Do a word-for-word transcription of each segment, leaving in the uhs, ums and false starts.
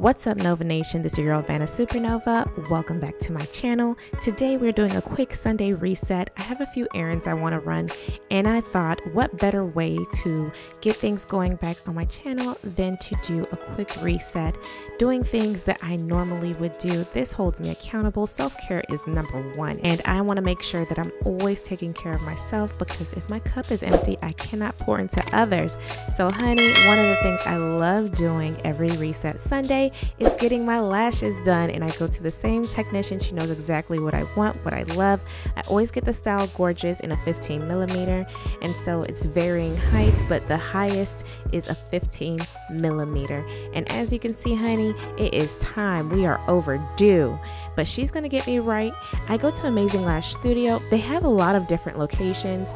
What's up, Nova Nation? This is your girl Vana Supernova. Welcome back to my channel. Today we're doing a quick Sunday reset. I have a few errands I want to run, and I thought what better way to get things going back on my channel than to do a quick reset, doing things that I normally would do. This holds me accountable. Self-care is number one, and I want to make sure that I'm always taking care of myself, because if my cup is empty, I cannot pour into others. So honey, one of the things I love doing every reset Sunday is getting my lashes done, and I go to the same technician. She knows exactly what I want, what I love. I always get the style Gorgeous in a fifteen millimeter, and so it's varying heights, but the highest is a fifteen millimeter. And as you can see, honey, it is time. We are overdue, but she's gonna get me right. I go to Amazing Lash Studio. They have a lot of different locations.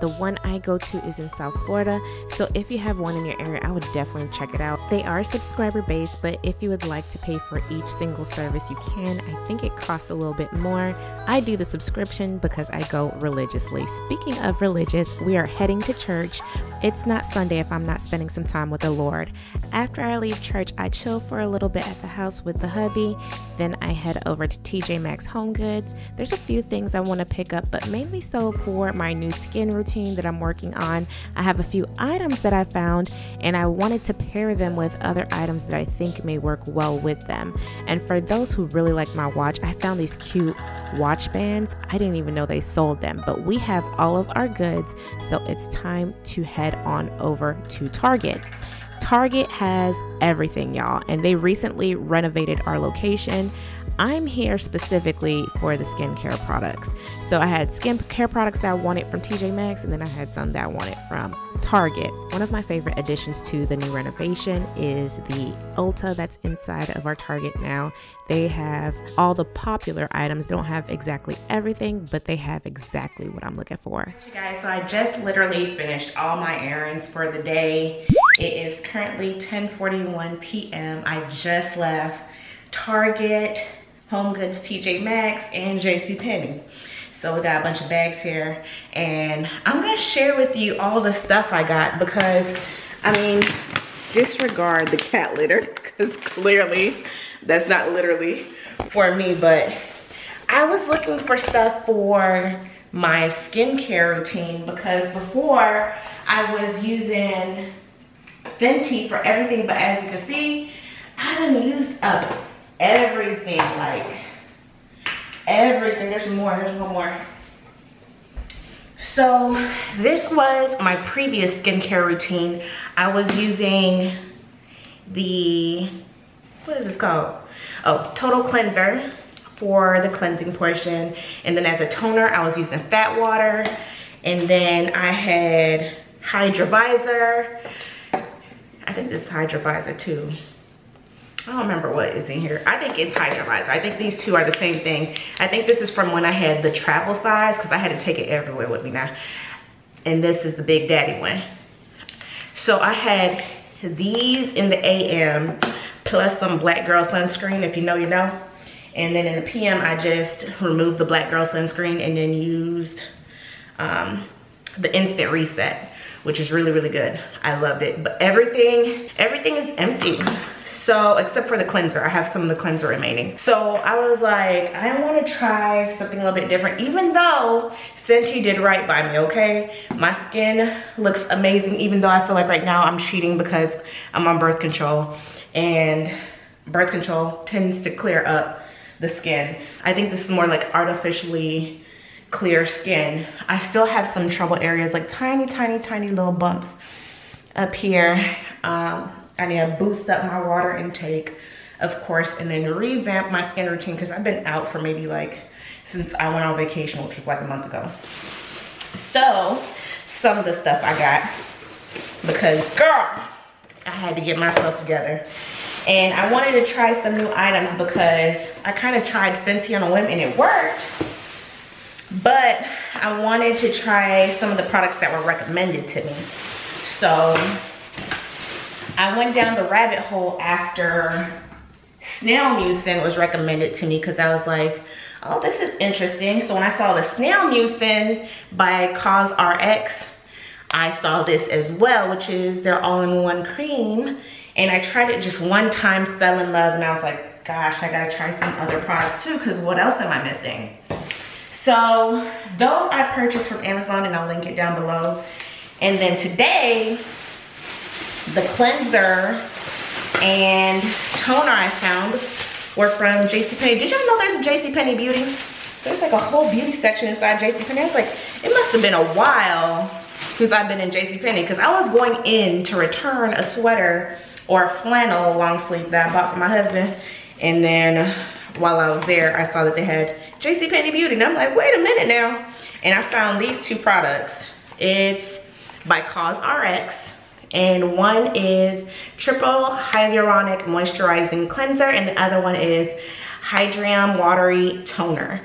The one I go to is in South Florida, so if you have one in your area, I would definitely check it out. They are subscriber based, but if you would like to pay for each single service, you can. I think it costs a little bit more. I do the subscription because I go religiously. Speaking of religious, we are heading to church. It's not Sunday if I'm not spending some time with the Lord. After I leave church, I chill for a little bit at the house with the hubby. Then I head over to T J Maxx Home Goods. There's a few things I want to pick up, but mainly so for my new skin routine that I'm working on. I have a few items that I found, and I wanted to pair them with other items that I think may work well with them. And for those who really like my watch, I found these cute watch bands. I didn't even know they sold them, but we have all of our goods, so it's time to head on over to Target. Target has everything, y'all, and they recently renovated our location. I'm here specifically for the skincare products. So I had skincare products that I wanted from T J Maxx, and then I had some that I wanted from Target. One of my favorite additions to the new renovation is the Ulta that's inside of our Target now. They have all the popular items. They don't have exactly everything, but they have exactly what I'm looking for. Hey guys, so I just literally finished all my errands for the day. It is currently ten forty-one p m I just left Target, Home Goods, T J Maxx, and JCPenney. So we got a bunch of bags here, and I'm gonna share with you all the stuff I got, because I mean, disregard the cat litter, because clearly that's not literally for me. But I was looking for stuff for my skincare routine, because before I was using Fenty for everything, but as you can see, I done used up everything, like everything. There's more, there's one more. So this was my previous skincare routine. I was using the, what is this called? Oh, Total Cleanser for the cleansing portion. And then as a toner, I was using Fat Water. And then I had Hydrivisor. I think this is Hydrivisor too. I don't remember what is in here. I think it's Hydrivisor. I think these two are the same thing. I think this is from when I had the travel size, because I had to take it everywhere with me now. And this is the Big Daddy one. So I had these in the A M, plus some Black Girl Sunscreen. If you know, you know. And then in the P M, I just removed the Black Girl Sunscreen and then used um, the Instant Reset, which is really, really good. I loved it. But everything, everything is empty. So, except for the cleanser. I have some of the cleanser remaining. So, I was like, I want to try something a little bit different. Even though Fenty did right by me, okay? My skin looks amazing, even though I feel like right now I'm cheating because I'm on birth control. And birth control tends to clear up the skin. I think this is more like artificially clear skin. I still have some trouble areas, like tiny, tiny, tiny little bumps up here. Um... I need to boost up my water intake, of course, and then revamp my skin routine, because I've been out for maybe like, since I went on vacation, which was like a month ago. So, some of the stuff I got, because girl, I had to get myself together. And I wanted to try some new items, because I kind of tried Fenty on a whim and it worked. But I wanted to try some of the products that were recommended to me. So, I went down the rabbit hole after snail mucin was recommended to me, because I was like, oh, this is interesting. So when I saw the snail mucin by CauseRx, I saw this as well, which is their all-in-one cream. and I tried it just one time, fell in love, and I was like, gosh, I gotta try some other products too, because what else am I missing? So those I purchased from Amazon, and I'll link it down below. And then today, the cleanser and toner I found were from JCPenney. Did y'all know there's a JCPenney Beauty? There's like a whole beauty section inside JCPenney. I was like, it must have been a while since I've been in JCPenney, because I was going in to return a sweater or a flannel long sleeve that I bought for my husband. And then while I was there, I saw that they had JCPenney Beauty. And I'm like, wait a minute now. And I found these two products. It's by CauseRx. And one is triple hyaluronic moisturizing cleanser, and the other one is Hydrium watery toner.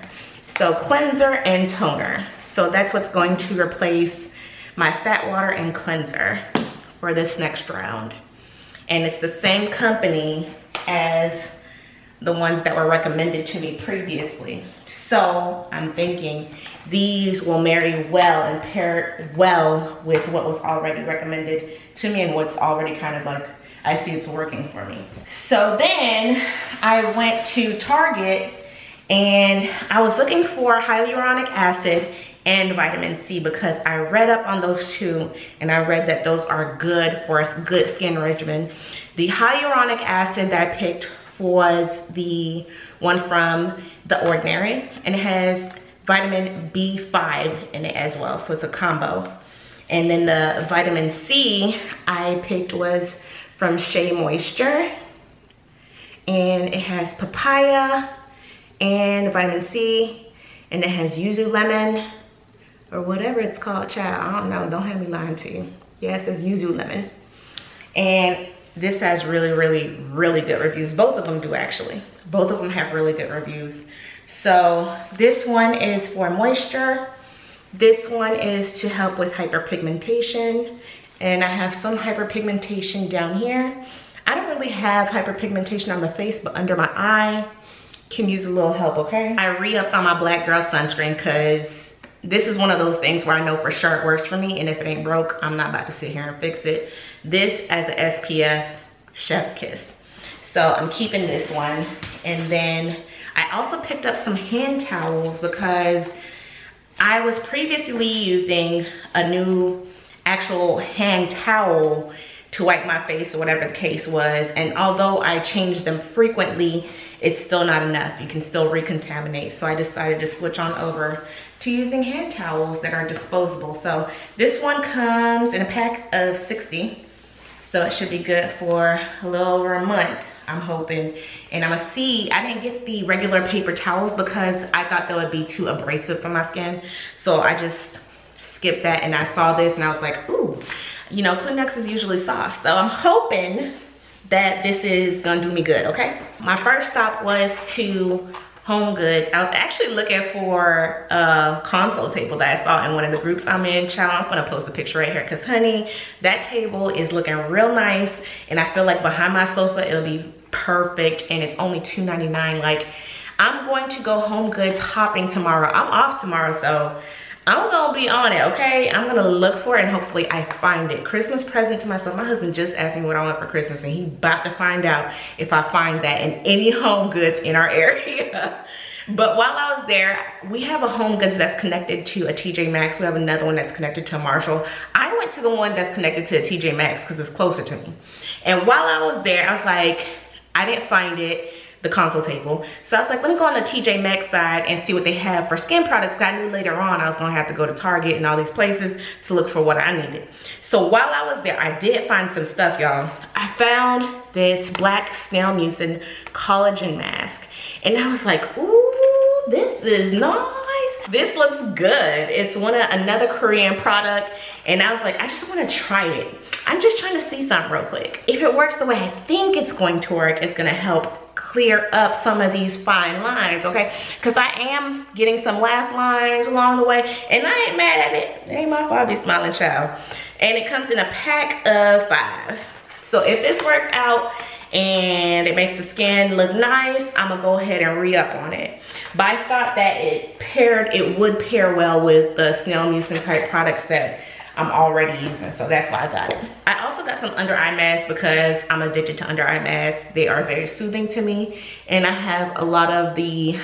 So cleanser and toner. So that's what's going to replace my fat water and cleanser for this next round. And it's the same company as the ones that were recommended to me previously. So I'm thinking these will marry well and pair well with what was already recommended to me and what's already kind of like, I see it's working for me. So then I went to Target and I was looking for hyaluronic acid and vitamin C, because I read up on those two and I read that those are good for a good skin regimen. The hyaluronic acid that I picked was the one from The Ordinary, and it has vitamin B five in it as well, so it's a combo. And then the vitamin C I picked was from SheaMoisture, and it has papaya and vitamin C, and it has Yuzu Lemon or whatever it's called, child, I don't know, don't have me lying to you. Yes, it's Yuzu Lemon. And this has really, really, really good reviews. Both of them do, actually. Both of them have really good reviews. So this one is for moisture. This one is to help with hyperpigmentation. And I have some hyperpigmentation down here. I don't really have hyperpigmentation on my face, but under my eye, can use a little help, okay? I re-upped on my Black Girl Sunscreen, because this is one of those things where I know for sure it works for me, and if it ain't broke, I'm not about to sit here and fix it. This as a S P F, chef's kiss. So I'm keeping this one. And then I also picked up some hand towels, because I was previously using a new actual hand towel to wipe my face or whatever the case was. And although I change them frequently, it's still not enough. You can still recontaminate. So I decided to switch on over to using hand towels that are disposable. So this one comes in a pack of sixty. So it should be good for a little over a month, I'm hoping. And I'm gonna see, I didn't get the regular paper towels because I thought that would be too abrasive for my skin. So I just skipped that, and I saw this and I was like, ooh, you know, Kleenex is usually soft. So I'm hoping that this is gonna do me good, okay? My first stop was to Home Goods. I was actually looking for a console table that I saw in one of the groups I'm in. Child, I'm gonna post the picture right here, because honey, that table is looking real nice, and I feel like behind my sofa it'll be perfect, and it's only two ninety-nine. Like, I'm going to go Home Goods hopping tomorrow. I'm off tomorrow, so I'm gonna be on it, okay? I'm gonna look for it and hopefully I find it. Christmas present to myself. My husband just asked me what I want for Christmas, and he's about to find out if I find that in any Home Goods in our area. But while I was there, we have a Home Goods that's connected to a T J Maxx. We have another one that's connected to a Marshall. I went to the one that's connected to a T J Maxx because it's closer to me. And while I was there, I was like, I didn't find it. The console table. So I was like, let me go on the T J Maxx side and see what they have for skin products. I knew later on I was gonna have to go to Target and all these places to look for what I needed. So while I was there, I did find some stuff, y'all. I found this black snail mucin collagen mask, and I was like, ooh, this is nice. This looks good. It's one of another Korean product, and I was like, I just want to try it. I'm just trying to see something real quick. If it works the way I think it's going to work, it's gonna help clear up some of these fine lines, okay? Because I am getting some laugh lines along the way, and I ain't mad at it. It ain't my fault I be smiling, child. And it comes in a pack of five. So if this works out and it makes the skin look nice, I'm gonna go ahead and re-up on it. But I thought that it paired, it would pair well with the snail mucin type products that I'm already using, so that's why I got it. I also got some under eye masks because I'm addicted to under eye masks. They are very soothing to me, and I have a lot of the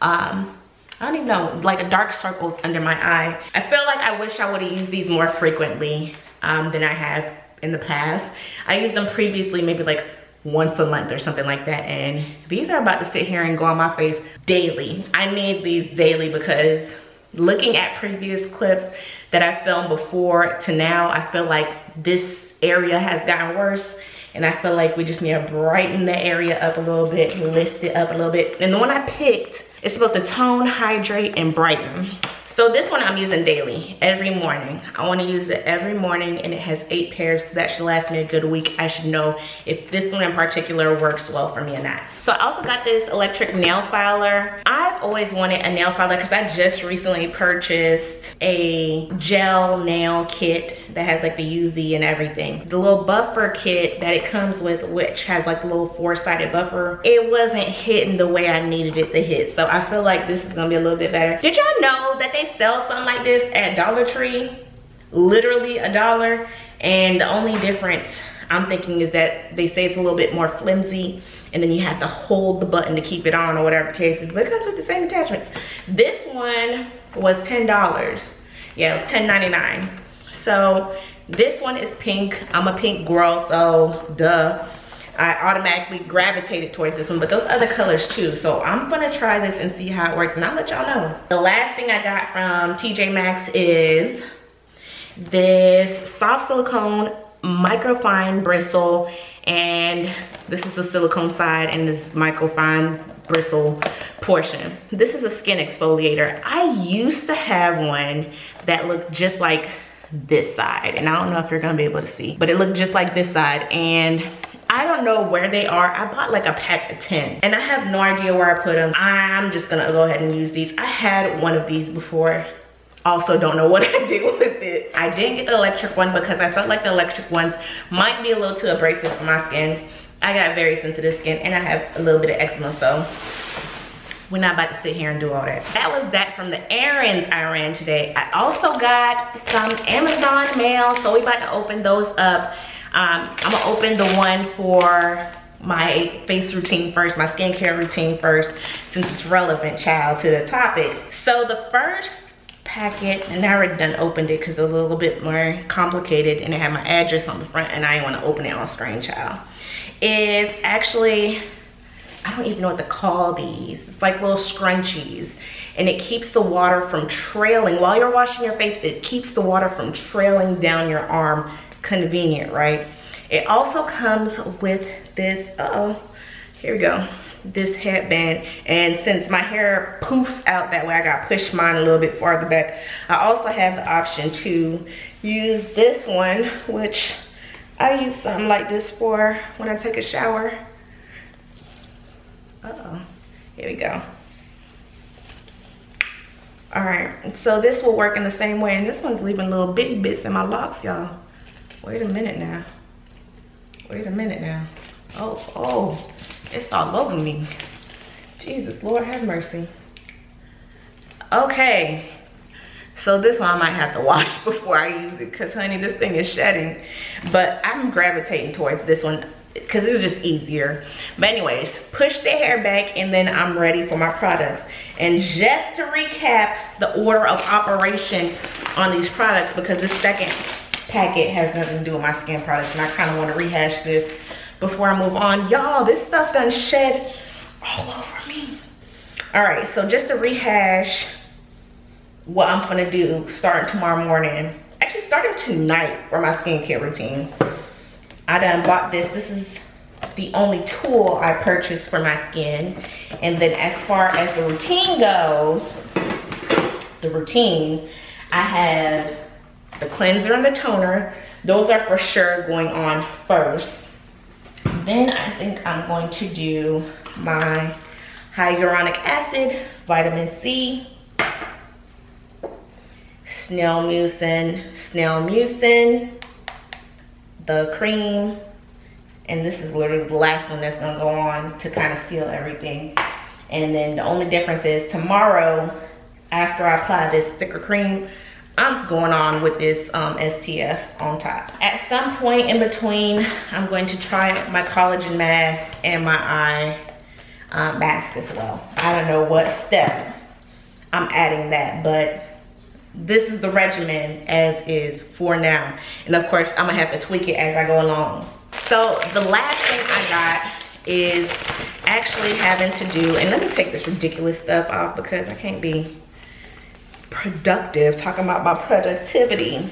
um I don't even know, like a dark circles under my eye. I feel like I wish I would have used these more frequently um, than I have in the past. I used them previously maybe like once a month or something like that, and these are about to sit here and go on my face daily. I need these daily because looking at previous clips that I filmed before to now, I feel like this area has gotten worse. And I feel like we just need to brighten that area up a little bit, lift it up a little bit. And the one I picked is supposed to tone, hydrate, and brighten. So this one I'm using daily, every morning. I wanna use it every morning, and it has eight pairs, so that should last me a good week. I should know if this one in particular works well for me or not. So I also got this electric nail filer. I've always wanted a nail filer because I just recently purchased a gel nail kit that has like the U V and everything. The little buffer kit that it comes with, which has like the little four-sided buffer, it wasn't hitting the way I needed it to hit. So I feel like this is gonna be a little bit better. Did y'all know that they sell something like this at Dollar Tree, literally a dollar, and the only difference I'm thinking is that they say it's a little bit more flimsy, and then you have to hold the button to keep it on or whatever the case is, but it comes with the same attachments. This one was ten dollars. Yeah, it was ten ninety-nine. So this one is pink. I'm a pink girl, so duh, I automatically gravitated towards this one, but those other colors too. So I'm gonna try this and see how it works, and I'll let y'all know. The last thing I got from T J Maxx is this soft silicone microfine bristle, and this is the silicone side and this microfine bristle portion. This is a skin exfoliator. I used to have one that looked just like this side, and I don't know if you're gonna be able to see, but it looked just like this side, and I don't know where they are. I bought like a pack of ten, and I have no idea where I put them. I'm just gonna go ahead and use these. I had one of these before. Also don't know what I do with it. I didn't get the electric one because I felt like the electric ones might be a little too abrasive for my skin. I got very sensitive skin, and I have a little bit of eczema, so we're not about to sit here and do all that. That was that from the errands I ran today. I also got some Amazon mail, so we about to open those up. Um, I'm gonna open the one for my face routine first, my skincare routine first, since it's relevant, child, to the topic. So the first packet, and I already done opened it because it was a little bit more complicated and it had my address on the front and I didn't want to open it on screen, child, is actually, I don't even know what to call these. It's like little scrunchies, and it keeps the water from trailing. While you're washing your face, it keeps the water from trailing down your arm. Convenient, right? It also comes with this, uh-oh, here we go, this headband. And since my hair poofs out that way, I gotta push mine a little bit farther back. I also have the option to use this one, which I use something like this for when I take a shower. Uh-oh, here we go. All right, so this will work in the same way, and this one's leaving little bitty bits in my locks, y'all. Wait a minute now. Wait a minute now. Oh, oh, it's all over me. Jesus, Lord have mercy. Okay, so this one I might have to wash before I use it because, honey, this thing is shedding. But I'm gravitating towards this one because it's just easier. But anyways, push the hair back, and then I'm ready for my products. And just to recap the order of operation on these products, because the second packet has nothing to do with my skin products, and I kind of want to rehash this before I move on. Y'all, this stuff done shed all over me. All right, so just to rehash what I'm gonna do starting tomorrow morning, actually starting tonight for my skincare routine. I done bought this. This is the only tool I purchased for my skin. And then as far as the routine goes, the routine, I have the cleanser and the toner. Those are for sure going on first. Then I think I'm going to do my hyaluronic acid, vitamin C, snail mucin, snail mucin, the cream, and this is literally the last one that's gonna go on to kind of seal everything. And then the only difference is tomorrow, after I apply this thicker cream, I'm going on with this um, S P F on top. At some point in between, I'm going to try my collagen mask and my eye um, mask as well. I don't know what step I'm adding that, but this is the regimen as is for now. And of course, I'm gonna have to tweak it as I go along. So the last thing I got is actually having to do, and let me take this ridiculous stuff off because I can't be productive talking about my productivity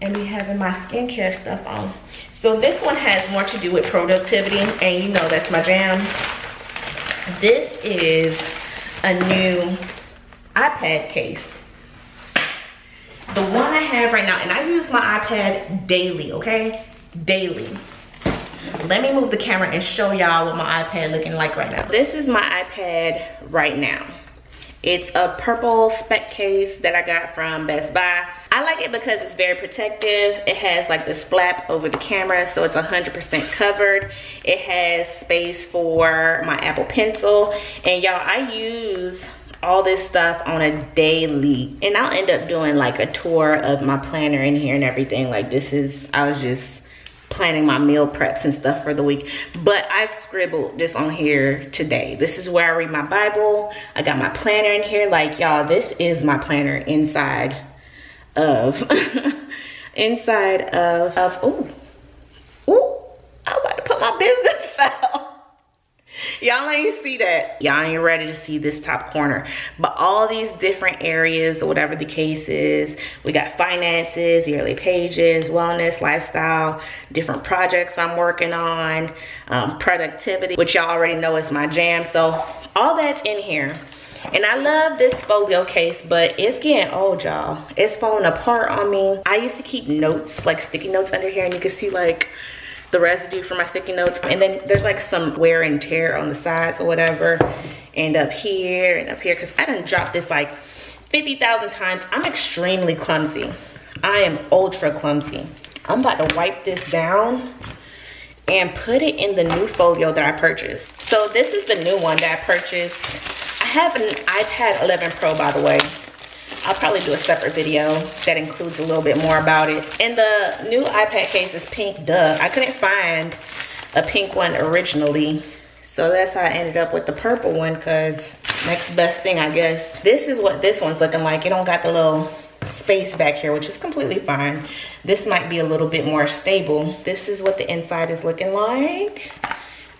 and me having my skincare stuff on. So this one has more to do with productivity, and you know that's my jam. This is a new iPad case. The one I have right now, and I use my iPad daily, okay? Daily. Let me move the camera and show y'all what my iPad looking like right now. This is my iPad right now. It's a purple Speck case that I got from Best Buy. I like it because it's very protective. It has like this flap over the camera, so it's one hundred percent covered. It has space for my Apple Pencil. And y'all, I use all this stuff on a daily. And I'll end up doing like a tour of my planner in here and everything. Like this is, I was just planning my meal preps and stuff for the week, but I scribbled this on here today. This is where I read my Bible. I got my planner in here. Like y'all, this is my planner inside of inside of of ooh, ooh, I'm about to put my business out. Y'all ain't see that. Y'all ain't ready to see this top corner. But all these different areas, or whatever the case is, we got finances, yearly pages, wellness, lifestyle, different projects I'm working on, um, productivity, which y'all already know is my jam. So all that's in here. And I love this folio case, but it's getting old, y'all. It's falling apart on me. I used to keep notes, like sticky notes under here, and you can see like the residue for my sticky notes, and then there's like some wear and tear on the sides or whatever, and up here and up here, because I done dropped this like fifty thousand times. I'm extremely clumsy. I am ultra clumsy. I'm about to wipe this down and put it in the new folio that I purchased. So this is the new one that I purchased. I have an iPad eleven Pro, by the way. I'll probably do a separate video that includes a little bit more about it. And the new iPad case is pink, duh. I couldn't find a pink one originally, so that's how I ended up with the purple one, because next best thing, I guess. This is what this one's looking like. It don't got the little space back here, which is completely fine. This might be a little bit more stable. This is what the inside is looking like.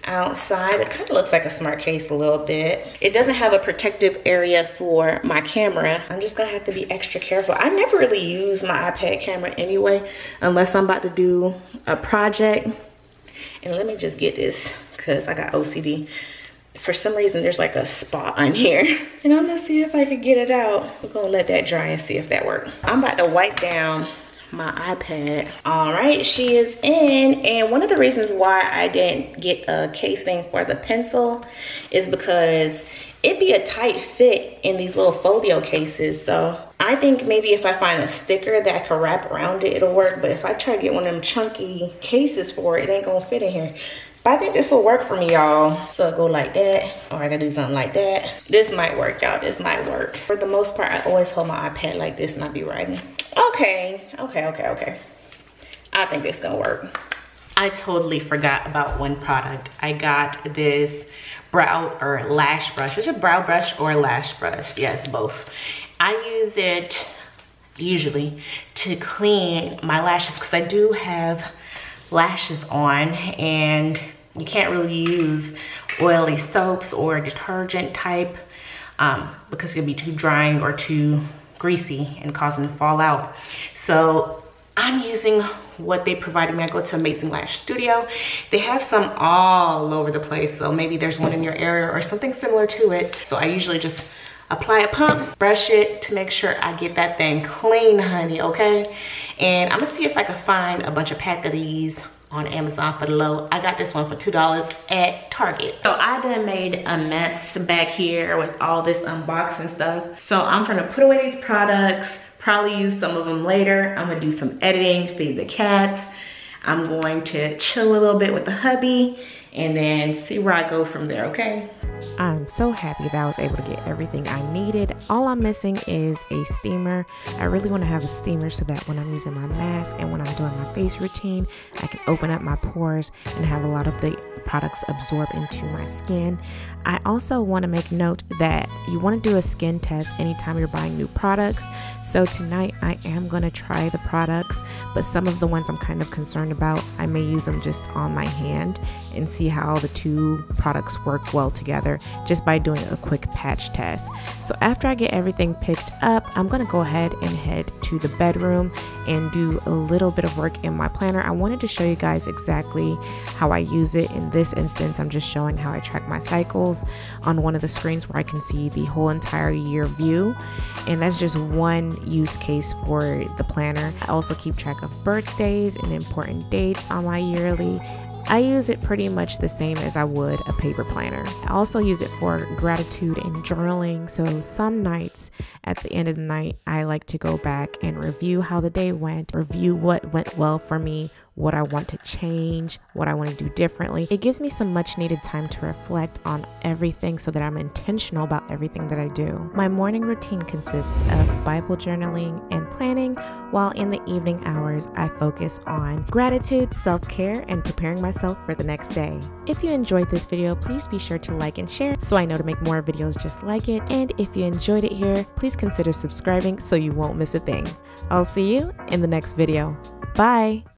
Outside, it kind of looks like a smart case a little bit. It doesn't have a protective area for my camera. I'm just gonna have to be extra careful. I never really use my iPad camera anyway, unless I'm about to do a project. And let me just get this, because I got O C D. For some reason, there's like a spot on here. And I'm gonna see if I can get it out. We're gonna let that dry and see if that works. I'm about to wipe down my iPad. All right, she is in. And one of the reasons why I didn't get a casing for the pencil is because it'd be a tight fit in these little folio cases. So I think maybe if I find a sticker that I could wrap around it, it'll work. But if I try to get one of them chunky cases for it, it ain't gonna fit in here. But I think this will work for me, y'all. So go like that, or I gotta do something like that. This might work, y'all. This might work. For the most part, I always hold my iPad like this and I be writing. Okay, okay, okay, okay. I think this gonna work. I totally forgot about one product. I got this brow or lash brush. Is it brow brush or lash brush? Yes, both. I use it usually to clean my lashes because I do have lashes on, and you can't really use oily soaps or detergent type um, because it'll be too drying or too greasy and cause them to fall out. So I'm using what they provided me. I go to Amazing Lash Studio. They have some all over the place, so maybe there's one in your area or something similar to it. So I usually just apply a pump, brush it to make sure I get that thing clean, honey, okay? And I'm gonna see if I can find a bunch of pack of these on Amazon for the low. I got this one for two dollars at Target. So I done made a mess back here with all this unboxing stuff. So I'm gonna put away these products, probably use some of them later. I'm gonna do some editing, feed the cats. I'm going to chill a little bit with the hubby and then see where I go from there, okay? I'm so happy that I was able to get everything I needed. All I'm missing is a steamer. I really want to have a steamer so that when I'm using my mask and when I'm doing my face routine, I can open up my pores and have a lot of the products absorb into my skin. I also want to make note that you want to do a skin test anytime you're buying new products. So tonight I am going to try the products, but some of the ones I'm kind of concerned about, I may use them just on my hand and see how the two products work well together just by doing a quick patch test. So after I get everything picked up, I'm going to go ahead and head to the bedroom and do a little bit of work in my planner. I wanted to show you guys exactly how I use it. In this instance, I'm just showing how I track my cycles on one of the screens where I can see the whole entire year view, and that's just one use case for the planner. I also keep track of birthdays and important dates on my yearly. I use it pretty much the same as I would a paper planner. I also use it for gratitude and journaling. So some nights at the end of the night, I like to go back and review how the day went, review what went well for me, what I want to change, what I want to do differently. It gives me some much needed time to reflect on everything so that I'm intentional about everything that I do. My morning routine consists of Bible journaling and planning, while in the evening hours, I focus on gratitude, self-care, and preparing myself for the next day. If you enjoyed this video, please be sure to like and share so I know to make more videos just like it. And if you enjoyed it here, please consider subscribing so you won't miss a thing. I'll see you in the next video. Bye!